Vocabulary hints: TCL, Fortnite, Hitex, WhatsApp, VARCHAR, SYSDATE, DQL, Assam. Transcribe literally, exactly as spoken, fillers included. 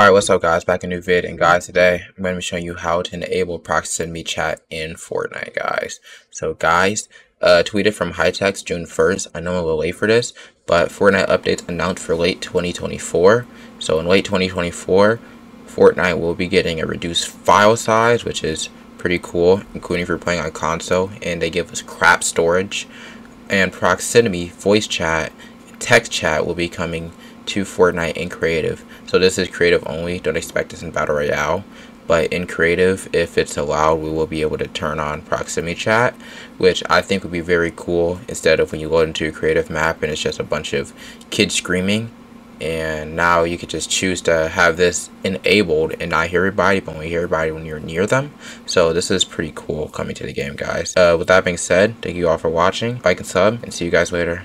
Alright, what's up guys, back in a new vid, and guys, today I'm going to be showing you how to enable proxy send me chat in Fortnite, guys. So guys, uh, tweeted from Hitex June first, I know I'm a little late for this, but Fortnite updates announced for late twenty twenty-four. So in late twenty twenty-four, Fortnite will be getting a reduced file size, which is pretty cool, including if you're playing on console, and they give us crap storage. And proximity, voice chat, text chat will be coming to Fortnite in creative. So this is creative only, don't expect this in battle royale, but in creative, if it's allowed, we will be able to turn on proximity chat, which I think would be very cool, instead of when you load into a creative map and it's just a bunch of kids screaming. And now you could just choose to have this enabled and not hear everybody, but only hear everybody when you're near them. So this is pretty cool coming to the game, guys. Uh, with that being said, thank you all for watching, like and sub, and see you guys later.